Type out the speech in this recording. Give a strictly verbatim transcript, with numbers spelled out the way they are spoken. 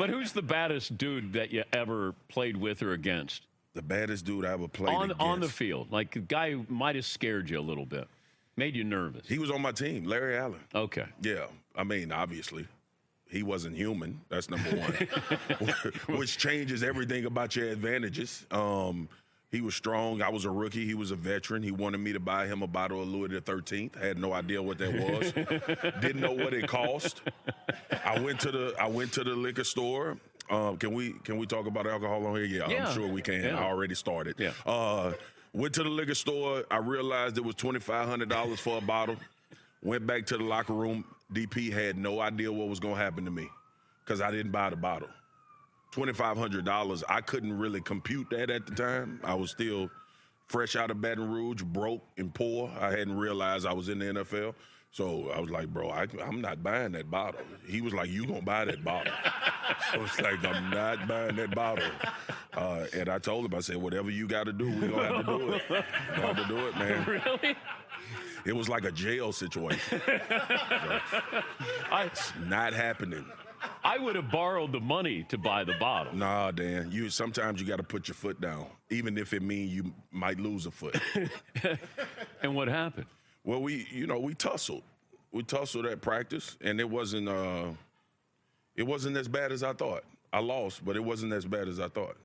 But who's the baddest dude that you ever played with or against? The baddest dude I ever played on, against. On the field. Like, a guy who might have scared you a little bit, made you nervous. He was on my team, Larry Allen. Okay. Yeah. I mean, obviously, he wasn't human. That's number one, which changes everything about your advantages. Um, he was strong. I was a rookie. He was a veteran. He wanted me to buy him a bottle of Louis the thirteenth. I had no idea what that was. Didn't know what it cost. I went to the I went to the liquor store. Um, can we can we talk about alcohol on here? Yeah, yeah. I'm sure we can. Yeah. I already started. Yeah. Uh, went to the liquor store. I realized it was twenty-five hundred dollars for a bottle. Went back to the locker room. D P had no idea what was going to happen to me because I didn't buy the bottle. twenty-five hundred dollars, I couldn't really compute that at the time. I was still fresh out of Baton Rouge, broke and poor. I hadn't realized I was in the N F L. So I was like, bro, I, I'm not buying that bottle. He was like, you going to buy that bottle. I was like, I'm not buying that bottle. Uh, and I told him, I said, whatever you got to do, we're going to have to do it. We're going to have to do it, man. Really? It was like a jail situation. It's not happening. I would have borrowed the money to buy the bottle. Nah, Dan. You sometimes you got to put your foot down, even if it means you might lose a foot. And what happened? Well, we, you know, we tussled. We tussled at practice, and it wasn't, uh, it wasn't as bad as I thought. I lost, but it wasn't as bad as I thought.